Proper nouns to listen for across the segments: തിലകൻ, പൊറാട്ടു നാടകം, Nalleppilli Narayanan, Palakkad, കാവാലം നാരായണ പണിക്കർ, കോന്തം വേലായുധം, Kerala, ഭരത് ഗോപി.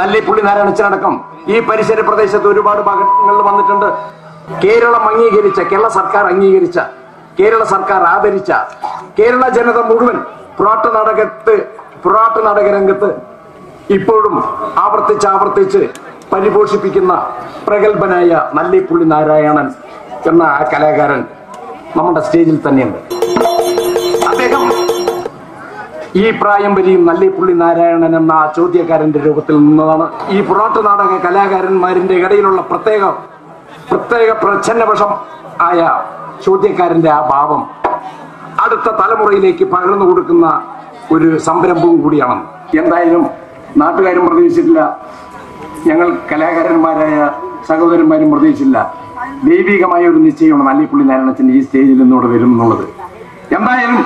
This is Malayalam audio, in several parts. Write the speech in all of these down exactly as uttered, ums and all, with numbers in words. Nalleppilli Narayanan ഈ പരിസര പ്രദേശത്തെ ഒരുപാട് ഭാഗങ്ങളിൽ വന്നിട്ടുണ്ട്. കേരളം അംഗീകരിച്ച, കേരള സർക്കാർ അംഗീകരിച്ച, കേരള സർക്കാർ ആദരിച്ച, കേരള ജനത മുഴുവൻ പൊറാട്ടു നാടകത്തെ പൊറാട്ടു നാടകരംഗത്തെ ഇപ്പോഴും ആവർത്തിച്ച് ആവർത്തിച്ച് പരിപോഷിപ്പിക്കുന്ന പ്രഗൽഭനായ നല്ലിപ്പുള്ളി നാരായണൻ എന്ന ആ കലാകാരൻ നമ്മുടെ സ്റ്റേജിൽ തന്നെയുണ്ട്. അദ്ദേഹം ഈ പ്രായംവരിയും നല്ലിപ്പുള്ളി നാരായണൻ എന്ന ആ ചോദ്യക്കാരന്റെ രൂപത്തിൽ നിന്നതാണ്. ഈ പൊറാട്ടു നാടക കലാകാരന്മാരുടെ ഇടയിലുള്ള പ്രത്യേക പ്രത്യേക പ്രച്ഛന്നവശം ആയ ചോദ്യക്കാരന്റെ ആ ഭാവം അടുത്ത തലമുറയിലേക്ക് പകർന്നു കൊടുക്കുന്ന ഒരു സംരംഭവും കൂടിയാണ്. എന്തായാലും നാട്ടുകാരും പ്രതീക്ഷിച്ചില്ല, ഞങ്ങൾ കലാകാരന്മാരായ സഹോദരന്മാരും പ്രതീക്ഷിച്ചില്ല. ദൈവികമായ ഒരു നിശ്ചയമാണ് നല്ലിപ്പുള്ളി നാരായണൻ ഈ സ്റ്റേജിൽ നിന്നോട് വരും എന്നുള്ളത്. എന്തായാലും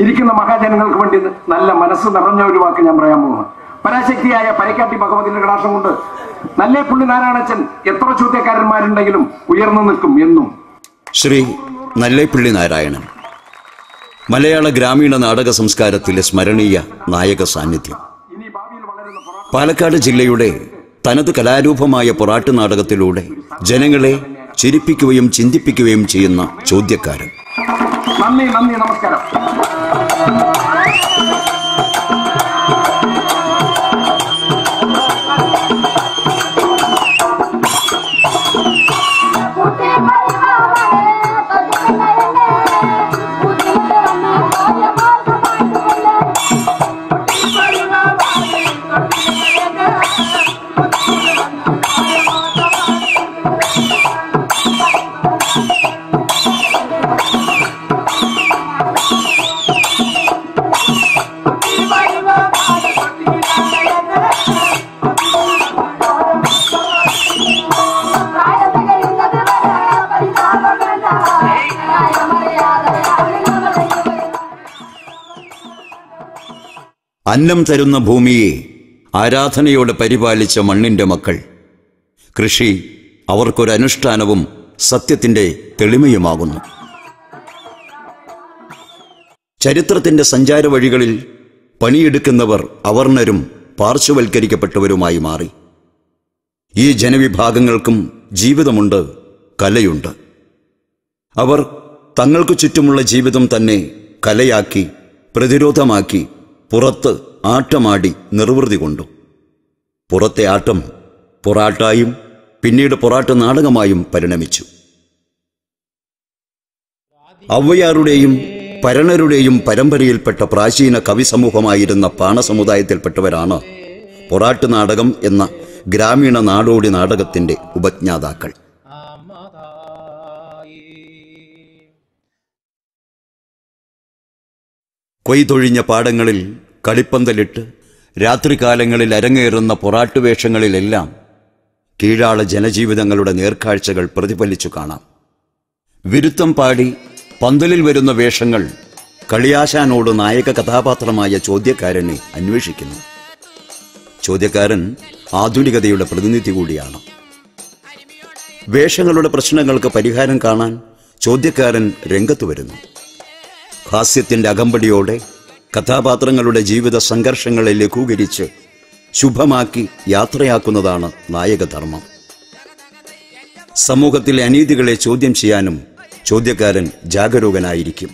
ഇരിക്കുന്ന മഹാജനങ്ങൾക്ക് വേണ്ടി നല്ല മനസ്സ് നിറഞ്ഞ ഒരു വാക്ക് ഞാൻ പറയാൻ പോകുന്നു. പരാശക്തിയായ പരക്കാട്ടി ഭഗവതിന്റെ കടാക്ഷം കൊണ്ട് നല്ലിപ്പുള്ളി നാരായണൻ എത്ര ചോദ്യക്കാരന്മാരുണ്ടെങ്കിലും ഉയർന്നു നിൽക്കും എന്നും. ശ്രീ നല്ലിപ്പുള്ളി നാരായണൻ മലയാള ഗ്രാമീണ നാടക സംസ്കാരത്തിലെ സ്മരണീയ നായക സാന്നിധ്യം. പാലക്കാട് ജില്ലയുടെ തനത് കലാരൂപമായ പൊറാട്ടു നാടകത്തിലൂടെ ജനങ്ങളെ ചിരിപ്പിക്കുകയും ചിന്തിപ്പിക്കുകയും ചെയ്യുന്ന ചോദ്യക്കാരൻ. നന്ദി നന്ദി നമസ്കാരം. അന്നം തരുന്ന ഭൂമിയെ ആരാധനയോടെ പരിപാലിച്ച മണ്ണിൻ്റെ മക്കൾ. കൃഷി അവർക്കൊരനുഷ്ഠാനവും സത്യത്തിൻ്റെ തെളിമയുമാകുന്നു. ചരിത്രത്തിൻ്റെ സഞ്ചാര വഴികളിൽ പണിയെടുക്കുന്നവർ അവർണരും പാർശ്വവൽക്കരിക്കപ്പെട്ടവരുമായി മാറി. ഈ ജനവിഭാഗങ്ങൾക്കും ജീവിതമുണ്ട്, കലയുണ്ട്. അവർ തങ്ങൾക്ക് ചുറ്റുമുള്ള ജീവിതം തന്നെ കലയാക്കി, പ്രതിരോധമാക്കി, പുറത്ത് ആട്ടമാടി നിർവൃതി കൊണ്ടു. പുറത്തെ ആട്ടം പൊറാട്ടായും പിന്നീട് പൊറാട്ട് നാടകമായും പരിണമിച്ചു. ഔവ്വയാറുടെയും പരണരുടെയും പരമ്പരയിൽപ്പെട്ട പ്രാചീന കവി സമൂഹമായിരുന്ന പാണസമുദായത്തിൽപ്പെട്ടവരാണ് പൊറാട്ട് നാടകം എന്ന ഗ്രാമീണ നാടോടി നാടകത്തിൻ്റെ ഉപജ്ഞാതാക്കൾ. കൊയ്തൊഴിഞ്ഞ പാടങ്ങളിൽ കളിപ്പന്തലിട്ട് രാത്രികാലങ്ങളിൽ അരങ്ങേറുന്ന പൊറാട്ടുവേഷങ്ങളിലെല്ലാം കീഴാള ജനജീവിതങ്ങളുടെ നേർക്കാഴ്ചകൾ പ്രതിഫലിച്ചു കാണാം. വിരുത്തം പാടി പന്തലിൽ വരുന്ന വേഷങ്ങൾ കളിയാശാനോട് നായക കഥാപാത്രമായ ചോദ്യക്കാരനെ അന്വേഷിക്കുന്നു. ചോദ്യക്കാരൻ ആധുനികതയുടെ പ്രതിനിധി കൂടിയാണ്. വേഷങ്ങളുടെ പ്രശ്നങ്ങൾക്ക് പരിഹാരം കാണാൻ ചോദ്യക്കാരൻ രംഗത്ത് വരുന്നു. ഹാസ്യത്തിൻ്റെ അകമ്പടിയോടെ കഥാപാത്രങ്ങളുടെ ജീവിത സംഘർഷങ്ങളെ ലഘൂകരിച്ച് ശുഭമാക്കി യാത്രയാക്കുന്നതാണ് നായകധർമ്മം. സമൂഹത്തിലെ അനീതികളെ ചോദ്യം ചെയ്യാനും ചോദ്യക്കാരൻ ജാഗരൂകനായിരിക്കും.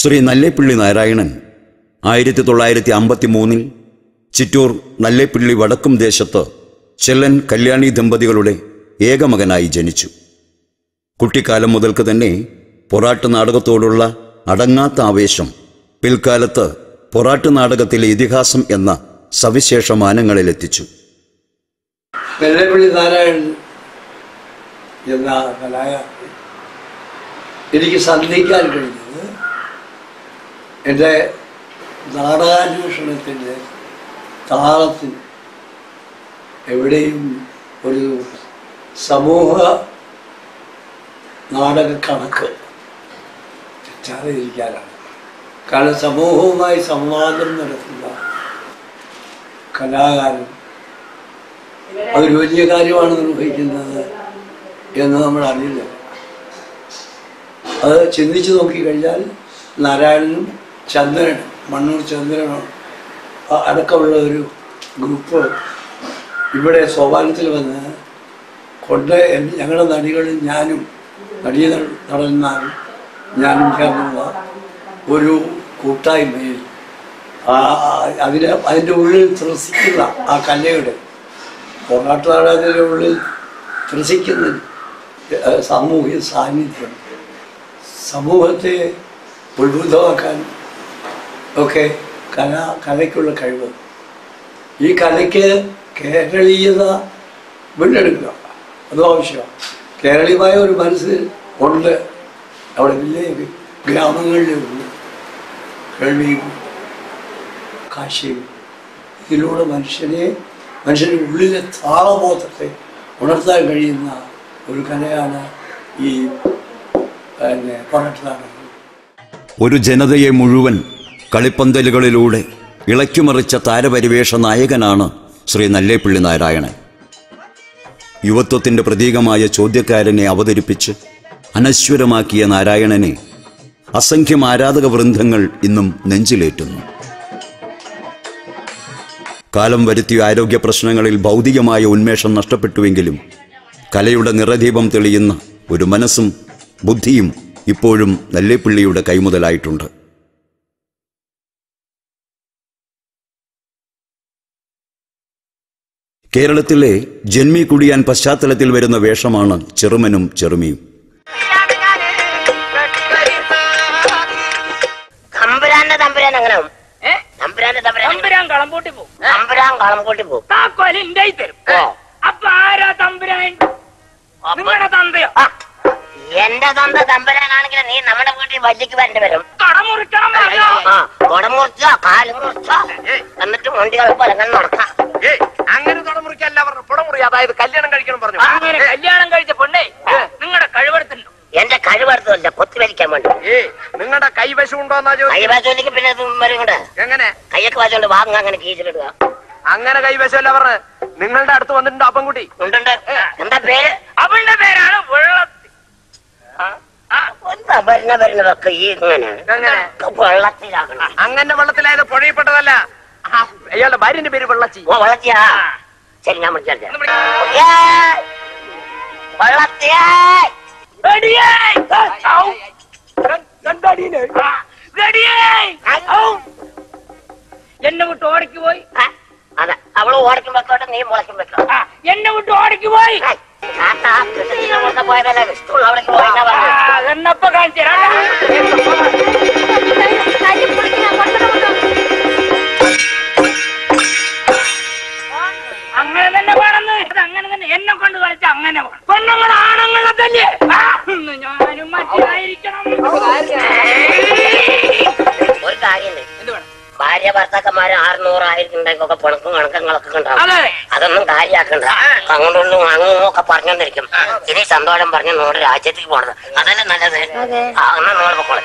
ശ്രീ നല്ലിപ്പള്ളി നാരായണൻ ആയിരത്തി തൊള്ളായിരത്തി അമ്പത്തി മൂന്നിൽ ചിറ്റൂർ നല്ലിപ്പള്ളി വടക്കും ദേശത്ത് ചെല്ലൻ കല്യാണി ദമ്പതികളുടെ ഏകമകനായി ജനിച്ചു. കുട്ടിക്കാലം മുതൽക്ക് തന്നെ പൊറാട്ട് നാടകത്തോടുള്ള അടങ്ങാത്ത ആവേശം പിൽക്കാലത്ത് പൊറാട്ട് നാടകത്തിലെ ഇതിഹാസം എന്ന സവിശേഷ മാനങ്ങളിലെത്തിച്ചു. നല്ലിപ്പള്ളി നാരായണൻ എന്ന എനിക്ക് സന്ധിക്കാൻ കഴിഞ്ഞത് എൻ്റെ നാടകാന്വേഷണത്തിൻ്റെ താളത്തിൽ എവിടെയും ഒരു സമൂഹ നാടക കണക്ക് ചർച്ചയിലിരിക്കാനാണ്. കാരണം സമൂഹവുമായി സംവാദം നടത്തുന്ന കലാകാരൻ അതൊരു വലിയ കാര്യമാണ് നിർവഹിക്കുന്നത് എന്ന് നമ്മൾ അറിയില്ല. അത് ചിന്തിച്ചു നോക്കിക്കഴിഞ്ഞാൽ നാരായണനും ചന്ദ്രനും മണ്ണൂർ ചന്ദ്രനും അടക്കമുള്ള ഒരു ഗ്രൂപ്പ് ഇവിടെ സോപാനത്തിൽ വന്ന് കൊണ്ട് ഞങ്ങളുടെ നടികളിൽ ഞാനും നടിയെ നടന്നാലും ഞാനും ചേർന്നുള്ള ഒരു കൂട്ടായ്മയിൽ അതിന് അതിൻ്റെ ഉള്ളിൽ ത്രസിക്കുന്ന ആ കലയുടെ പോറാട്ടു നാടകത്തിൻ്റെ ഉള്ളിൽ ത്രസിക്കുന്ന സാമൂഹിക സാന്നിധ്യം സമൂഹത്തെ ഉത്ഭുതമാക്കാൻ ഒക്കെ കല കലയ്ക്കുള്ള കഴിവ് ഈ കലയ്ക്ക് കേരളീയത വീണ്ടെടുക്കുക അതും ആവശ്യമാണ്. കേരളീയമായ ഒരു മനസ്സ് ഉണ്ട് അവിടെ വലിയ ഗ്രാമങ്ങളിലുണ്ട് കേരളീയും കാശിയും. ഇതിലൂടെ മനുഷ്യനെ മനുഷ്യൻ്റെ ഉള്ളിലെ താളബോധത്തെ ഉണർത്താൻ കഴിയുന്ന ഒരു കലയാണ് ഈ പിന്നെ പോറാട്ടു നാടകം. ഒരു ജനതയെ മുഴുവൻ കളിപ്പന്തലുകളിലൂടെ ഇളക്കിമറിച്ച താരപരിവേഷ നായകനാണ് ശ്രീ നല്ലേപ്പിള്ളി നാരായണൻ. യുവത്വത്തിൻ്റെ പ്രതീകമായ ചോദ്യക്കാരനെ അവതരിപ്പിച്ച് അനശ്വരമാക്കിയ നാരായണനെ അസംഖ്യം ആരാധക വൃന്ദങ്ങൾ ഇന്നും നെഞ്ചിലേറ്റുന്നു. കാലം വരുത്തിയ ആരോഗ്യ പ്രശ്നങ്ങളിൽ ഭൗതികമായ ഉന്മേഷം നഷ്ടപ്പെട്ടുവെങ്കിലും കലയുടെ നിറദീപം തെളിയുന്ന ഒരു മനസ്സും ബുദ്ധിയും ഇപ്പോഴും നല്ലേപ്പിള്ളിയുടെ കൈമുതലായിട്ടുണ്ട്. കേരളത്തിലെ ജന്മി കുടിയാൻ പശ്ചാത്തലത്തിൽ വരുന്ന വേഷമാണ് ചെറുമനും ചെറുമിയും. എന്റെ തന്ത തമ്പുരാനാണെങ്കിൽ നീ നമ്മുടെ വീട്ടിൽ വല്ലിക്ക് വരേണ്ടി വരും. കൊടമുറിച്ചോ കാലും മുറിച്ചോ എന്നിട്ട് മുണ്ടികൾ പലങ്ങൾ നടക്കാം. അങ്ങനെ കൊടമുറിക്കല്ല പറഞ്ഞു കൊടമുറി, അതായത് കല്യാണം കഴിക്കണം പറഞ്ഞു. അങ്ങനെ കല്യാണം കഴിച്ച പെണ്ണേ നിങ്ങളുടെ കഴിവെടുത്തുണ്ടോ? എന്റെ കഴിവെടുത്തല്ല, കൊത്തി വലിക്കാൻ വേണ്ടി. നിങ്ങളുടെ കൈവശമുണ്ടോ എന്നാ ചോദിച്ചു. കൈവശമില്ലെങ്കിൽ പിന്നെ വരും കൂടെ. എങ്ങനെ കയ്യൊക്കെ വാശുണ്ട് വാങ്ങുക അങ്ങനെ കീച്ചിലിടുക. അങ്ങനെ കൈവശമല്ല പറഞ്ഞു. നിങ്ങളുടെ അടുത്ത് വന്നിട്ടുണ്ടോ അപ്പൻകുട്ടി? ഉണ്ടുണ്ട്. എന്താ പേര്? അവളുടെ പേരാണ് അങ്ങനെ വെള്ളത്തിലായത് പുഴയിൽപ്പെട്ടതല്ല. അയാളുടെ ഭാര്യന്റെ പേര് വെള്ളച്ചി. ഓ വെള്ളച്ചിയാ, ശരി ഞാൻ വിളിച്ചാൽ. എന്നെ വിട്ട് ഓടയ്ക്ക് പോയി. അതെ അവള് ഓടയ്ക്കും വെക്കോട്ടെ, നീ മുളയ്ക്കും വെക്കോ. എന്നെ വിട്ട് ഓടയ്ക്ക് പോയി. അങ്ങനെ തന്നെ വേണമെന്ന്, അങ്ങനെ തന്നെ എന്നെ കൊണ്ട് കളിച്ച അങ്ങനെ വേണം. പെണ്ണുങ്ങൾ ആണുങ്ങളെ തന്നെ ഞാനും മറ്റായിരിക്കണം. ഒരു കാര്യമില്ലേ, ഭാര്യ ഭർത്താക്കന്മാര് ആറുനൂറായിരത്തിനൊക്കെ പുണക്കും കണക്കങ്ങളൊക്കെ ഉണ്ടാവും. അതൊന്നും കാര്യമാക്കണ്ട. അങ്ങോട്ടും അങ്ങൊക്കെ പറഞ്ഞോണ്ടിരിക്കും. ഇനി സന്തോഷം പറഞ്ഞ് നമ്മുടെ രാജ്യത്തേക്ക് പോണത് അതല്ലേ നല്ലത്. അങ്ങനെ നമ്മളെ മക്കളെ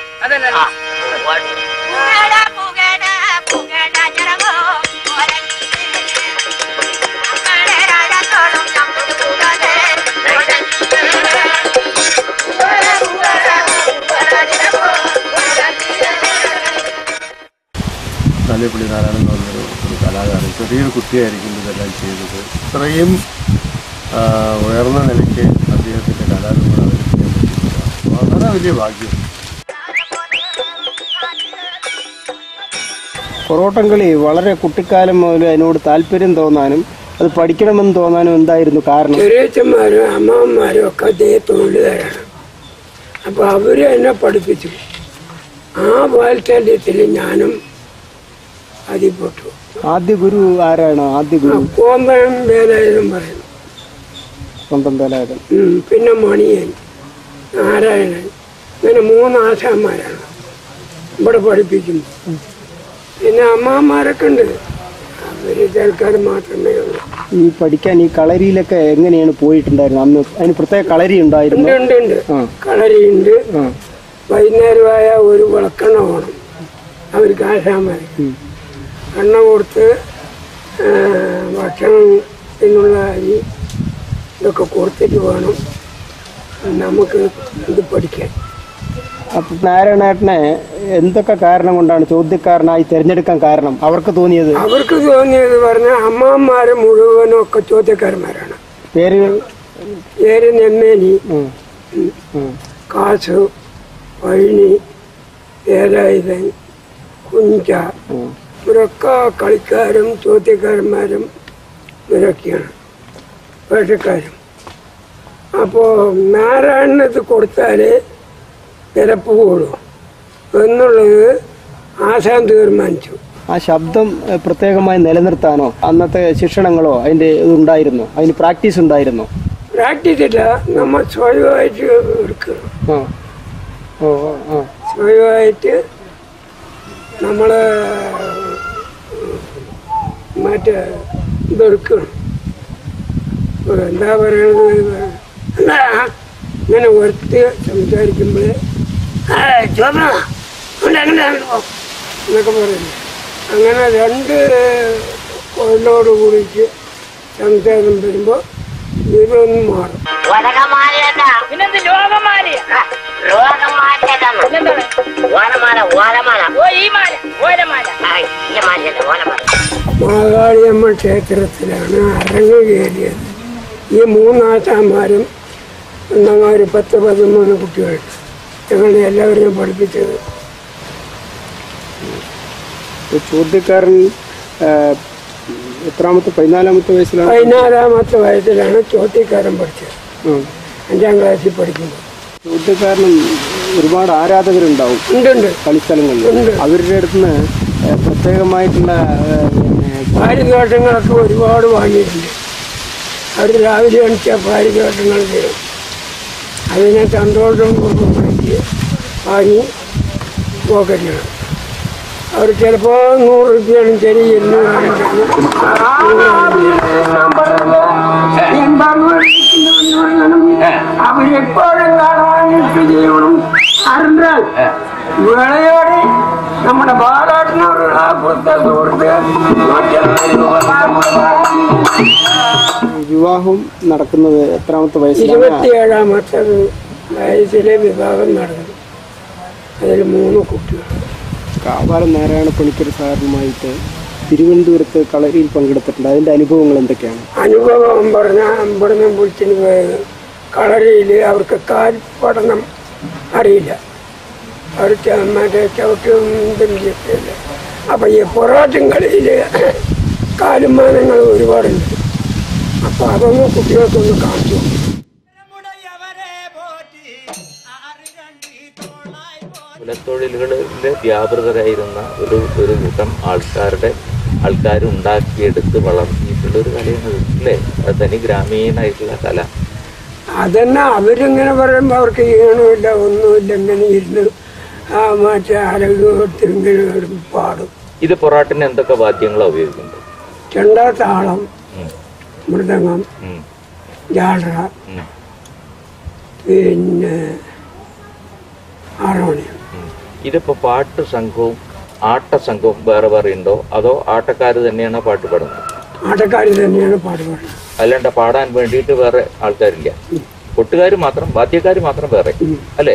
നല്ലേപ്പിള്ളി നാരായണൻ എന്ന് പറഞ്ഞൊരു ഒരു കലാകാരൻ ചെറിയൊരു കുട്ടിയായിരിക്കും ഇതെല്ലാം ചെയ്തത്. ഇത്രയും ഉയർന്ന നിലയ്ക്ക് അദ്ദേഹത്തിൻ്റെ കലാരൂപം അവതരിപ്പിക്കാൻ പറ്റുന്നില്ല, വളരെ വലിയ ഭാഗ്യം. പൊറോട്ടം കളി വളരെ കുട്ടിക്കാലം മുതൽ അതിനോട് താല്പര്യം തോന്നാനും അത് പഠിക്കണമെന്ന് തോന്നാനും എന്തായിരുന്നു കാരണം? ചെറിയച്ഛന്മാരും അമ്മമാരും ഒക്കെ തൊഴിലുകാരാണ്. അപ്പോൾ അവർ എന്നെ പഠിപ്പിച്ചു. ആ വാത്സല്യത്തിൽ ഞാനും അതിപ്പെട്ടു. ആദ്യ ഗുരു ആരാണ്? ആദ്യ ഗുരു കോന്തം വേലായുധം പറയുന്നു. കോന്തം വേലായുധൻ, പിന്നെ മണിയൻ, നാരായണൻ, ഇങ്ങനെ മൂന്ന് ആശാന്മാരാണ് ഇവിടെ പഠിപ്പിക്കുന്നത്. പിന്നെ അമ്മമാരൊക്കെ ഉണ്ട്, അവര് തൽക്കാലം മാത്രമേ ഉള്ളൂ. ഈ പഠിക്കാൻ ഈ കളരിയിലൊക്കെ എങ്ങനെയാണ് പോയിട്ടുണ്ടായിരുന്നത് അന്ന്? അതിന് പ്രത്യേക കളരി ഉണ്ടായിരുന്നു. ഉണ്ട് ഉണ്ട് കളരിയുണ്ട്. വൈകുന്നേരമായ ഒരു വിളക്കെണ്ണ വേണം അവർക്ക് ആശാന്മാർ. എണ്ണ കൊടുത്ത് ഭക്ഷണത്തിനുള്ള ഈ ഇതൊക്കെ കൊടുത്തിട്ട് വേണം നമുക്ക് ഇത് പഠിക്കാൻ. അപ്പം നാരായണേട്ടനെ എന്തൊക്കെ കാരണം കൊണ്ടാണ് ചോദ്യക്കാരനായി തിരഞ്ഞെടുക്കാൻ കാരണം അവർക്ക് തോന്നിയത്? അവർക്ക് തോന്നിയത് പറഞ്ഞാൽ അമ്മമാരെ മുഴുവനും ഒക്കെ ചോദ്യക്കാരന്മാരാണ്. പേര് പേര് നെമ്മേനി, കാശു, വഴിനി, പേരായുധൻ, കുഞ്ഞ, ഇവരൊക്കെ കളിക്കാരും ചോദ്യക്കാരന്മാരും ഇവരൊക്കെയാണ് വേഷക്കാരും. അപ്പോൾ നാരായണത്ത് കൊടുത്താൽ തിരപ്പ് കൂടും എന്നുള്ളത് ആശാൻ തീരുമാനിച്ചു. ആ ശബ്ദം പ്രത്യേകമായി നിലനിർത്താനോ അന്നത്തെ ശിക്ഷണങ്ങളോ അതിൻ്റെ ഇതുണ്ടായിരുന്നോ? അതിന് പ്രാക്ടീസ് ഉണ്ടായിരുന്നോ? പ്രാക്ടീസ് ഇല്ല, നമ്മൾ സ്വയമായിട്ട് എടുക്കണം. സ്വയമായിട്ട് നമ്മൾ മറ്റേ ഇതെടുക്കണം. എന്താ പറയുന്നത് ഇങ്ങനെ ഒരുത്തി സംസാരിക്കുമ്പോഴേ എന്നൊക്കെ പറയുന്നു. അങ്ങനെ രണ്ട് കൊല്ലോട് കൂടിച്ച് സംസാരം വരുമ്പോൾ ഇതൊന്നും മാറും. മാകാളിയമ്മ ക്ഷേത്രത്തിലാണ് അരങ്ങ് കയറിയത്. ഈ മൂന്നാശാന്മാരും ഒന്നമാര് പത്ത് പതിമൂന്ന് കുട്ടികളുണ്ട്. ഞങ്ങൾ എല്ലാവരെയും പഠിപ്പിച്ചത് ചോദ്യക്കാരൻ എത്രാമത്തെ പതിനാലാമത്തെ വയസ്സിലാണ് പതിനാലാമത്തെ വയസ്സിലാണ് ചോദ്യക്കാരൻ പഠിച്ചത്. അഞ്ചാം ക്ലാസ്സിൽ പഠിക്കുമ്പോൾ ചോദ്യക്കാരനും ഒരുപാട് ആരാധകരുണ്ടാവും കളിസ്ഥലങ്ങളിൽ. അവരുടെ അടുത്തുനിന്ന് പ്രത്യേകമായിട്ടുള്ള പാരിതോഷങ്ങളൊക്കെ ഒരുപാട് വാങ്ങിയിട്ടുണ്ട്. അവർ രാവിലെ എണിച്ച പാരിതോഷങ്ങൾ തരും. അതിനെ സന്തോഷം കൊടുക്കുമ്പോഴേക്ക് വാങ്ങി പോക്കറ്റിലാണ്. അവർ ചിലപ്പോൾ നൂറ് റുപ്യാണ് ശരി എന്ന്. അവരെപ്പോഴും കാണാനിട്ട് ചെയ്യണം. അറിഞ്ഞാൽ വിളയോടെ നമ്മുടെ ബാലാട്ടനോടുള്ള വിവാഹം നടക്കുന്നത് എത്രാമത്തെ വയസ്സിൽ? ഇരുപത്തിയേഴാമത്തെ വയസ്സിലെ വിവാഹം നടന്നു. അതിൽ മൂന്ന് കുട്ടികൾ. കാവാലം നാരായണ പണിക്കർ സാറിനുമായിട്ട് തിരുവനന്തപുരത്ത് കളരിയിൽ പങ്കെടുത്തിട്ടുണ്ട്. അതിൻ്റെ അനുഭവങ്ങൾ എന്തൊക്കെയാണ്? അനുഭവം പറഞ്ഞാൽ അമ്പടന്ന് വിളിച്ചിന് പോയത് കളരിയിൽ അവർക്ക് കാൽ പഠനം അറിയില്ല. അവർ മറ്റേ ചവിട്ടും ഇതുമില്ല. അപ്പം ഈ പൊറാട്ടും കളിയിൽ കാലുമാനങ്ങൾ ഒരുപാടുണ്ട്. അപ്പോൾ അതൊന്നും കുട്ടികൾക്കൊന്ന് കാണിച്ചു. കുലത്തൊഴിലുകളിൽ വ്യാപൃതരായിരുന്ന ഒരു ഒരു കൂട്ടം ആൾക്കാരുടെ ആൾക്കാർ ഉണ്ടാക്കിയെടുത്ത് വളർത്തിയിട്ടുള്ളൊരു കലയാണ് അല്ലേ? അത് തന്നെ ഗ്രാമീണമായിട്ടുള്ള കല. അതന്നെ അവരിങ്ങനെ പറയുമ്പോൾ അവർക്ക് ഈണമില്ല, ഒന്നുമില്ല. ഇങ്ങനെ ഇരുന്ന് ആ മറ്റേ ആരോഗ്യം പാടും. ഇത് പൊറാട്ടിന് എന്തൊക്കെ വാദ്യങ്ങളാണ് ഉപയോഗിക്കുന്നത്? ചെണ്ട, താളം, മൃദംഗം, ജാഡ്ര, പിന്നെ ഹാർമോണിയം. ഇതിപ്പോൾ പാട്ട് സംഘവും ആട്ട സംഘവും വേറെ വേറെ ഉണ്ടോ അതോ ആട്ടക്കാർ തന്നെയാണോ പാട്ട് പാടുന്നത്? ആട്ടക്കാർ തന്നെയാണ് പാട്ട് പാടുന്നത്. അല്ലാണ്ട് പാടാൻ വേണ്ടിയിട്ട് വേറെ ആൾക്കാരില്ല. കൊട്ടുകാർ മാത്രം, വാദ്യക്കാർ മാത്രം വേറെ അല്ലേ?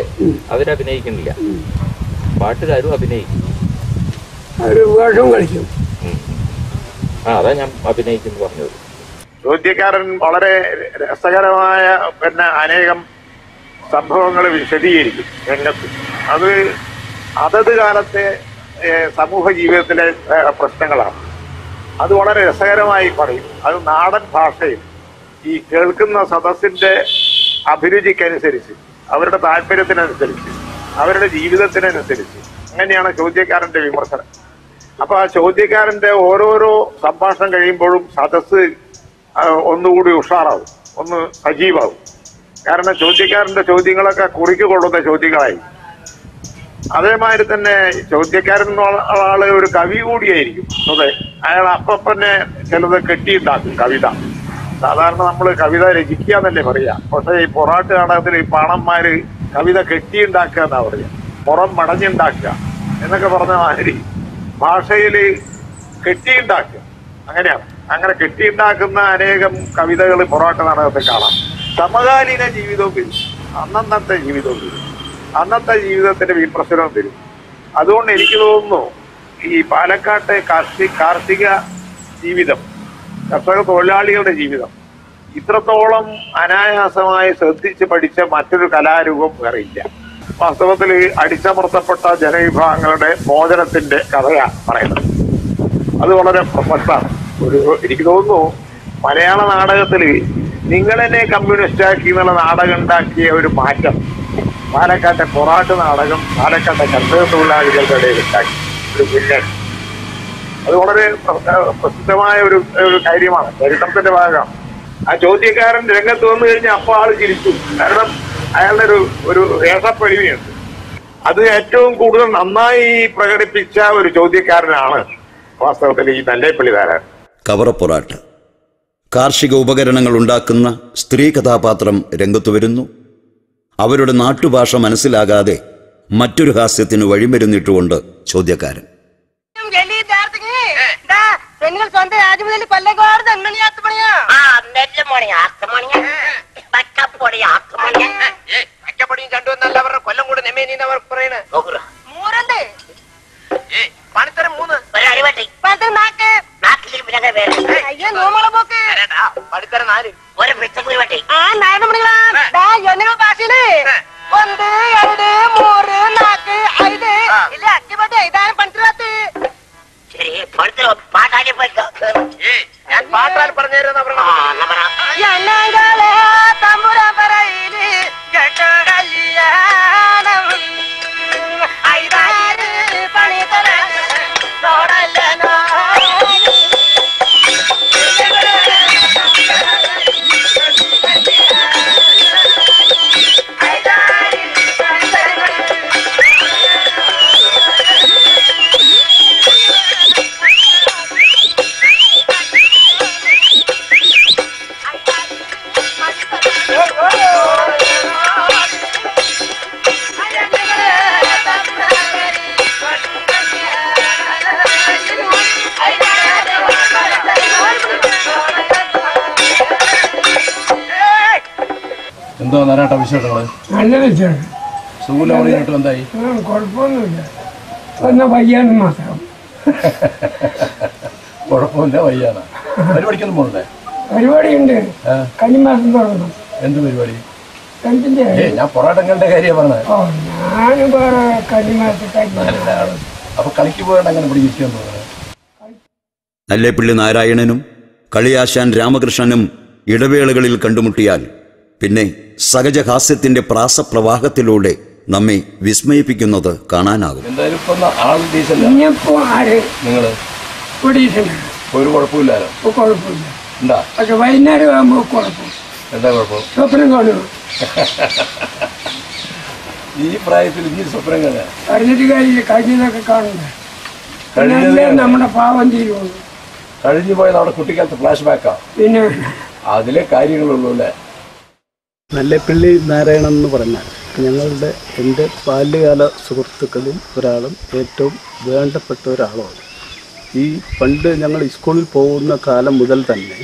അവരഭിനയിക്കുന്നില്ല, പാട്ടുകാരും അഭിനയിക്കും. അവർ വേഷവും കളിക്കും. ആ അതാ ഞാൻ അഭിനയിക്കുന്നു പറഞ്ഞത്. ചോദ്യക്കാരൻ വളരെ രസകരമായ പിന്നെ അനേകം സംഭവങ്ങൾ വിശദീകരിക്കും രംഗത്ത്. അത് അതത് കാലത്തെ സമൂഹ ജീവിതത്തിലെ പ്രശ്നങ്ങളാണ്. അത് വളരെ രസകരമായി പറയും. അത് നാടൻ ഭാഷയിൽ ഈ കേൾക്കുന്ന സദസ്സിൻ്റെ അഭിരുചിക്കനുസരിച്ച്, അവരുടെ താല്പര്യത്തിനനുസരിച്ച്, അവരുടെ ജീവിതത്തിനനുസരിച്ച്. അങ്ങനെയാണ് ചോദ്യക്കാരൻ്റെ വിമർശനം. അപ്പോൾ ആ ചോദ്യക്കാരൻ്റെ ഓരോരോ സംഭാഷണം കഴിയുമ്പോഴും സദസ്സ് ഒന്നുകൂടി ഉഷാറാവും, ഒന്ന് സജീവാവും. കാരണം ചോദ്യക്കാരൻ്റെ ചോദ്യങ്ങളൊക്കെ കുറിക്ക് കൊള്ളുന്ന ചോദ്യങ്ങളായി. അതേമാതിരി തന്നെ ചോദ്യക്കാരൻ എന്നുള്ള ആള് ഒരു കവി കൂടിയായിരിക്കും. അതെ, അയാൾ അപ്പം തന്നെ ചിലത് കെട്ടിയുണ്ടാക്കും കവിത. സാധാരണ നമ്മൾ കവിത രചിക്കുക എന്നല്ലേ പറയാ. പക്ഷേ ഈ പൊറാട്ട് നാടകത്തിൽ ഈ പാണന്മാര് കവിത കെട്ടിയുണ്ടാക്കുക എന്നാ പറയാ, പുറം മടഞ്ഞുണ്ടാക്കുക എന്നൊക്കെ പറഞ്ഞ മാതിരി ഭാഷയിൽ കെട്ടിയുണ്ടാക്കുക. അങ്ങനെയാണ്, അങ്ങനെ കെട്ടിയുണ്ടാക്കുന്ന അനേകം കവിതകൾ പൊറാട്ട് നാടകത്തിൽ കാണാം. സമകാലീന ജീവിതവും അന്നന്നത്തെ ജീവിതവും തരും, അന്നത്തെ ജീവിതത്തിന്റെ വിപ്രസരവും തരും. അതുകൊണ്ട് എനിക്ക് തോന്നുന്നു ഈ പാലക്കാട്ടെ കാർഷിക കാർഷിക ജീവിതം, കർഷക തൊഴിലാളികളുടെ ജീവിതം ഇത്രത്തോളം അനായാസമായി ശ്രദ്ധിച്ച് പഠിച്ച മറ്റൊരു കലാരൂപം വേറെ ഇല്ല. വാസ്തവത്തിൽ അടിച്ചമർത്തപ്പെട്ട ജനവിഭാഗങ്ങളുടെ മോചനത്തിന്റെ കഥയാണ് പറയുന്നത്. അത് വളരെ പ്രസക്തമാണ്. ഒരു എനിക്ക് തോന്നുന്നു മലയാള നാടകത്തിൽ നിങ്ങളെന്നെ കമ്മ്യൂണിസ്റ്റ് ആക്കി എന്നുള്ള നാടകം ഉണ്ടാക്കിയ ഒരു മാറ്റം പാലക്കാട്ടെ പൊറാട്ട് നാടകം പാലക്കാട്ടെ കർഷക തൊഴിലാളികളുടെ ഇടയിൽ ഉണ്ടാക്കി ഒരു മുന്നേറ്റം. അത് വളരെ പ്രസിദ്ധമായ ഒരു ഒരു കാര്യമാണ്, ചരിത്രത്തിന്റെ ഭാഗമാണ്. ആ ചോദ്യക്കാരൻ രംഗത്ത് വന്നു കഴിഞ്ഞാൽ അപ്പോൾ ആൾ ചിരിച്ചു. കാരണം അയാളുടെ ഒരു ഒരു രസപ്പഴിവിയുണ്ട്. അത് ഏറ്റവും കൂടുതൽ നന്നായി പ്രകടിപ്പിച്ച ഒരു ചോദ്യക്കാരനാണ് വാസ്തവത്തിൽ ഈ നല്ലേപ്പള്ളി നാരായണൻ. കവറ പൊറാട്ട് കാർഷിക ഉപകരണങ്ങൾ ഉണ്ടാക്കുന്ന സ്ത്രീ കഥാപാത്രം രംഗത്തു വരുന്നു. അവരുടെ നാട്ടുഭാഷ മനസ്സിലാകാതെ മറ്റൊരു ഹാസ്യത്തിന് വഴിമരുന്നിട്ടുകൊണ്ട് ചോദ്യക്കാരൻ. എന്തോ നാരായണ വിശേഷങ്ങൾ നല്ല വിശേഷം. സുഖമില്ലായിട്ട് എന്തായി? കുഴപ്പമൊന്നുമില്ല, എന്നാൽ വയ്യാനും മാത്രം. കുഴപ്പമില്ല, വയ്യാനാ. പരിപാടിക്കൊന്നും പോകണ്ടേ? പരിപാടിയുണ്ട്, കന്നിമാസം തുടങ്ങണം. എന്ത് പരിപാടി? ഞാൻ പൊറാട്ടങ്ങളുടെ കാര്യമാണ് പറഞ്ഞത്. അപ്പൊ കളിക്ക് പോകണ്ട, അങ്ങനെ പിടിക്കാൻ പോകുന്നത്. നല്ലേപ്പിള്ളി നാരായണനും കളിയാശാൻ രാമകൃഷ്ണനും ഇടവേളകളിൽ കണ്ടുമുട്ടിയാൽ പിന്നെ സഹജ ഹാസ്യത്തിന്റെ പ്രാസപ്രവാഹത്തിലൂടെ നമ്മെ വിസ്മയിപ്പിക്കുന്നത് കാണാനാകും. ഈ പ്രായത്തിൽ നമ്മുടെ പാവം തീരുന്നു. കഴിഞ്ഞു പോയത് നമ്മുടെ കുട്ടിക്കാലത്ത് ഫ്ലാഷ് ബാക്കാ, പിന്നെ അതിലെ കാര്യങ്ങളുള്ളൂ അല്ലേ. നല്ലേപ്പിള്ളി നാരായണൻ എന്ന് പറഞ്ഞാൽ ഞങ്ങളുടെ എൻ്റെ ബാല്യകാല സുഹൃത്തുക്കളിൽ ഒരാളും ഏറ്റവും വേണ്ടപ്പെട്ട ഒരാളുമാണ്. ഈ പണ്ട് ഞങ്ങൾ സ്കൂളിൽ പോകുന്ന കാലം മുതൽ തന്നെ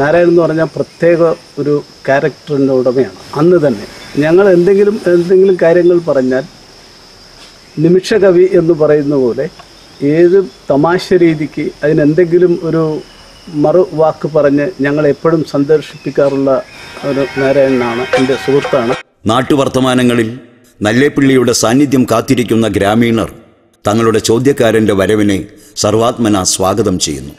നാരായണൻ എന്ന് പറഞ്ഞാൽ പ്രത്യേക ഒരു ക്യാരക്ടറിൻ്റെ ഉടമയാണ്. അന്ന് തന്നെ ഞങ്ങൾ എന്തെങ്കിലും എന്തെങ്കിലും കാര്യങ്ങൾ പറഞ്ഞാൽ നിമിഷകവി എന്ന് പറയുന്ന പോലെ ഏത് തമാശ രീതിക്ക് അതിനെന്തെങ്കിലും ഒരു മറു വാക്ക് പറഞ്ഞ് ഞങ്ങളെ എപ്പോഴും സന്തോഷിപ്പിക്കാറുള്ള ഒരു നാരായണനാണ്, എൻ്റെ സുഹൃത്താണ്. നാട്ടുവർത്തമാനങ്ങളിൽ നല്ലേപ്പിള്ളിയുടെ സാന്നിധ്യം കാത്തിരിക്കുന്ന ഗ്രാമീണർ തങ്ങളുടെ ചോദ്യക്കാരൻ്റെ വരവിനെ സർവാത്മന സ്വാഗതം ചെയ്യുന്നു.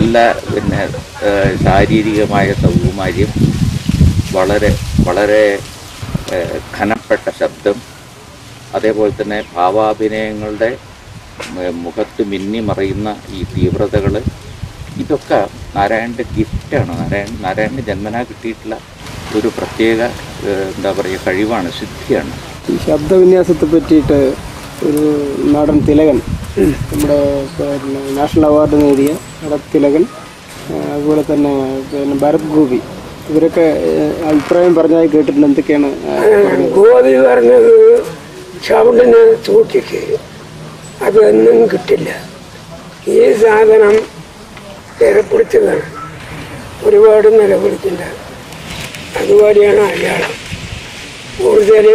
നല്ല പിന്നെ ശാരീരികമായ സൗകുമാര്യം, വളരെ വളരെ ഘനപ്പെട്ട ശബ്ദം, അതേപോലെ തന്നെ ഭാവാഭിനയങ്ങളുടെ മുഖത്ത് മിന്നി മറയുന്ന ഈ തീവ്രതകൾ, ഇതൊക്കെ നാരായണൻ്റെ ഗിഫ്റ്റാണ്. നാരായണൻ നാരായണൻ്റെ ജന്മനാ കിട്ടിയിട്ടുള്ള ഒരു പ്രത്യേക എന്താ പറയുക കഴിവാണ്, സിദ്ധിയാണ്. ഈ ശബ്ദവിന്യാസത്തെ പറ്റിയിട്ട് ഒരു നാടൻ തിലകൻ, നമ്മുടെ പിന്നെ നാഷണൽ അവാർഡ് നേടിയ തിലകൻ, അതുപോലെ തന്നെ പിന്നെ ഭരത് ഗോപി, ഇവരൊക്കെ അഭിപ്രായം പറഞ്ഞാൽ കേട്ടിട്ടുണ്ട്. എന്തൊക്കെയാണ് ഗോപി പറഞ്ഞത്? ചവിടിനെ തൂക്കിക്ക് അതൊന്നും കിട്ടില്ല, ഈ സാധനം നിലപിടിച്ചതാണ്, ഒരുപാട് നിലപിടിച്ചില്ല, അതുപോലെയാണ് അയാളും കൂടുതൽ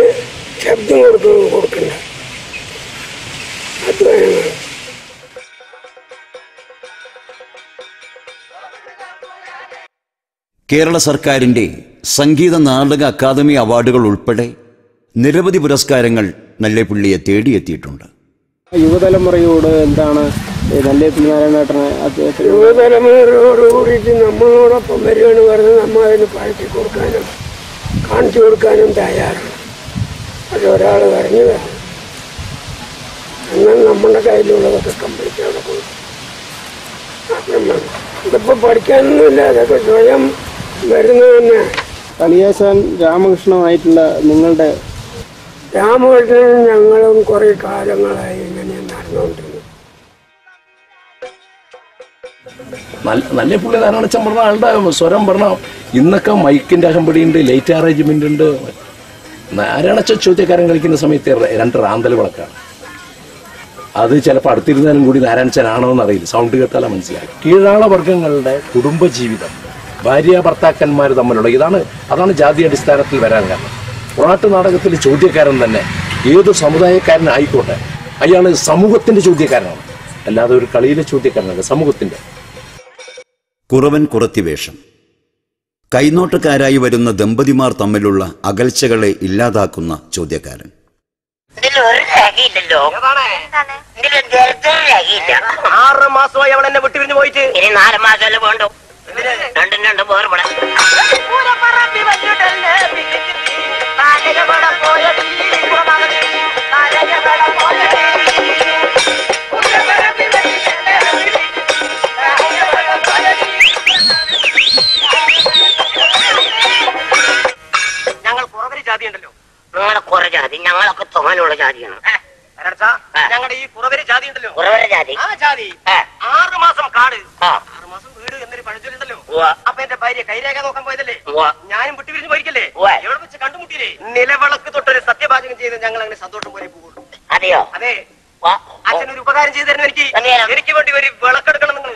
ശബ്ദം കൊടുക്കുന്നത് കൊടുക്കണ്ട. അധ്വാനമാണ് കേരള സർക്കാരിൻ്റെ സംഗീത നാടക അക്കാദമി അവാർഡുകൾ ഉൾപ്പെടെ നിരവധി പുരസ്കാരങ്ങൾ നല്ലേപ്പിള്ളിയെ തേടിയെത്തിയിട്ടുണ്ട്. യുവതലമുറയോട് എന്താണ് നല്ലേപ്പിള്ളി നാരായണേട്ടനെ? യുവതലമുറയോടുകൂടിയിട്ട് നമ്മളോടൊപ്പം വരികയെന്ന് പറഞ്ഞ് നമ്മൾ അതിന് പാഴ്ത്തി കൊടുക്കാനും കാണിച്ചു കൊടുക്കാനും തയ്യാറാണ്. പക്ഷെ ഒരാൾ പറഞ്ഞു തരണം, എന്നാൽ നമ്മുടെ കയ്യിലുള്ളതൊക്കെ കംപ്ലീറ്റ് അവിടെ കൊടുക്കും. ഇതിപ്പോൾ പഠിക്കാനൊന്നുമില്ല, അതൊക്കെ സ്വയം വരുന്നത് തന്നെ. കളിയാശാൻ രാമകൃഷ്ണനായിട്ടുള്ള നിങ്ങളുടെ രാമകൃഷ്ണൻ ഞങ്ങളും കുറേ കാലങ്ങളായി ഇങ്ങനെ നടന്നുകൊണ്ടിരുന്നു. നല്ലേപ്പിള്ളി നാരായണൻ പറഞ്ഞ ആളുടെ സ്വരം പറഞ്ഞ ഇന്നൊക്കെ മൈക്കിൻ്റെ അകമ്പടിയുണ്ട്, ലൈറ്റ് അറേഞ്ച്മെൻ്റ് ഉണ്ട്. നാരായണച്ചൻ ചോദ്യക്കാരൻ കളിക്കുന്ന സമയത്ത് രണ്ട് റാന്തൽ വിളക്കാണ്. അത് ചിലപ്പോൾ അടുത്തിരുന്നാലും കൂടി നാരായണച്ചനാണോ എന്നറിയില്ല, സൗണ്ട് കേട്ടാലും മനസ്സിലായി. കീഴാള വർഗങ്ങളുടെ കുടുംബജീവിതം, ഭാര്യ ഭർത്താക്കന്മാർ തമ്മിലുള്ള ഇതാണ് അതാണ് ജാതി അടിസ്ഥാനത്തിൽ വരാൻ കാരണം. പൊറാട്ട് നാടകത്തിൽ ചോദ്യക്കാരൻ തന്നെ ഏത് സമുദായക്കാരനായിക്കോട്ടെ അയാൾ സമൂഹത്തിൻ്റെ ചോദ്യക്കാരനാണ്, അല്ലാതെ ഒരു കളിയിലെ ചോദ്യക്കാരനല്ല, സമൂഹത്തിൻ്റെ. കുറവൻ കുറത്തിവേഷം, കൈനോട്ടക്കാരായി വരുന്ന ദമ്പതിമാർ തമ്മിലുള്ള അകൽച്ചകളെ ഇല്ലാതാക്കുന്ന ചോദ്യക്കാരൻ. ആറ് മാസമായി അവൾ എന്നെ വിട്ടുപിരിഞ്ഞു പോയിട്ട്, ഇനി നാല് മാസമല്ലേ വേണ്ടോ? രണ്ടും രണ്ടും വേർപെട ഞങ്ങൾ കുറവൊരു ജാതി ഉണ്ടല്ലോ, നിങ്ങളെ കുറെ ജാതി, ഞങ്ങളൊക്കെ തൊങ്ങനുള്ള ജാതിയാണ്. ഞങ്ങളുടെ ഈ കുറവര ജാതി ഉണ്ടല്ലോ, കുറവര ജാതി, ആ ജാതി ആറു മാസം കാട് ആറു മാസം വീട് എന്നൊരു പഴഞ്ചൊല്ലുണ്ടല്ലോ. അപ്പൊ എന്റെ ഭാര്യ കൈരേഖ നോക്കാൻ പോയതല്ലേ, ഞാനും വിട്ടുപിരിഞ്ഞു പോയിരിക്കല്ലേ, എവിടെ വെച്ച് കണ്ടുമുട്ടിയില്ലേ? നിലവിളക്ക് തൊട്ടൊരു സത്യവാചകം ചെയ്ത് ഞങ്ങൾ അങ്ങനെ സന്തോഷം പോലെ പോകുള്ളൂ. അതെയോ? അതെ. അച്ഛനൊരു ഉപകാരം ചെയ്തു തരുന്ന എനിക്ക് എനിക്ക് വേണ്ടി ഒരു വിളക്കെടുക്കണം. നിങ്ങൾ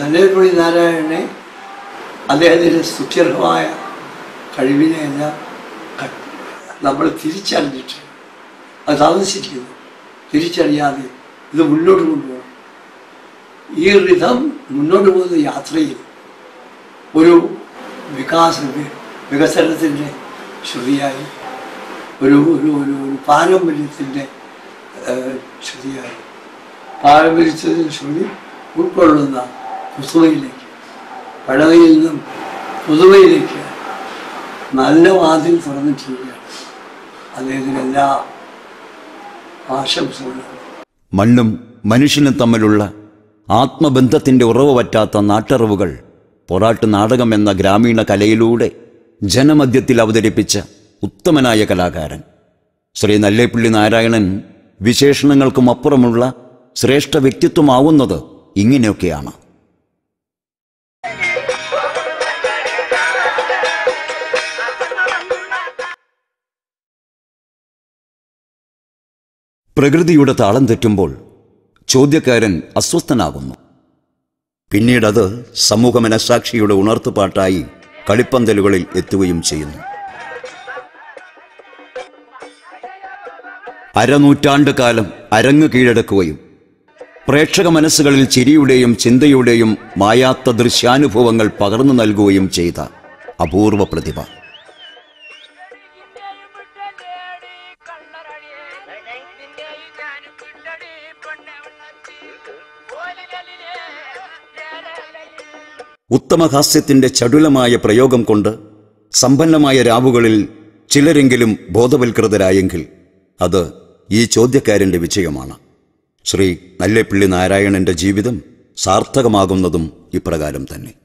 നല്ലേപ്പിള്ളി നാരായണനെ അദ്ദേഹത്തിൻ്റെ സ്തുത്യർഹമായ കഴിവിനെ എല്ലാം നമ്മൾ തിരിച്ചറിഞ്ഞിട്ട് അത് താമസിച്ചിരിക്കുന്നു. തിരിച്ചറിയാതെ ഇത് മുന്നോട്ട് കൊണ്ടുപോകണം. ഈ റിതം മുന്നോട്ട് പോകുന്ന യാത്രയിൽ ഒരു വികാസ വികസനത്തിൻ്റെ ശ്രുതിയായി, ഒരു ഒരു ഒരു ഒരു പാരമ്പര്യത്തിൻ്റെ ശ്രുതിയായി, പാരമ്പര്യത്തിൻ്റെ ശ്രുതി ഉൾക്കൊള്ളുന്ന പുതുമയിലേക്ക്, പഴമയിൽ നിന്നും പുതുമയിലേക്ക് നല്ല വാതിൽ തുറന്നിട്ടിരിക്കുകയാണ്. അദ്ദേഹത്തിന് എല്ലാ ആശംസകളും. മണ്ണും മനുഷ്യനും തമ്മിലുള്ള ആത്മബന്ധത്തിൻ്റെ ഉറവ് പറ്റാത്ത നാട്ടറിവുകൾ പൊറാട്ട് നാടകം എന്ന ഗ്രാമീണ കലയിലൂടെ ജനമധ്യത്തിൽ അവതരിപ്പിച്ച ഉത്തമനായ കലാകാരൻ ശ്രീ നല്ലേപ്പിള്ളി നാരായണൻ വിശേഷണങ്ങൾക്കും അപ്പുറമുള്ള ശ്രേഷ്ഠ വ്യക്തിത്വമാവുന്നത് ഇങ്ങനെയൊക്കെയാണ്. പ്രകൃതിയുടെ താളം തെറ്റുമ്പോൾ ചോദ്യക്കാരൻ അസ്വസ്ഥനാകുന്നു. പിന്നീടത് സമൂഹ മനസാക്ഷിയുടെ ഉണർത്തുപാട്ടായി കളിപ്പന്തലുകളിൽ എത്തുകയും ചെയ്യുന്നു. അരനൂറ്റാണ്ട് കാലം അരങ്ങ് കീഴടക്കുകയും പ്രേക്ഷക മനസ്സുകളിൽ ചിരിയുടെയും ചിന്തയുടെയും മായാത്ത ദൃശ്യാനുഭവങ്ങൾ പകർന്നു നൽകുകയും ചെയ്ത അപൂർവ പ്രതിഭ. ഉത്തമഹാസ്യത്തിന്റെ ചടുലമായ പ്രയോഗം കൊണ്ട് സമ്പന്നമായ രാവുകളിൽ ചിലരെങ്കിലും ബോധവൽകൃതരായെങ്കിൽ അത് ഈ ചോദ്യക്കാരന്റെ വിജയമാണ്. ശ്രീ നല്ലേപ്പിള്ളി നാരായണന്റെ ജീവിതം സാർത്ഥകമാകുന്നതും ഇപ്രകാരം തന്നെ.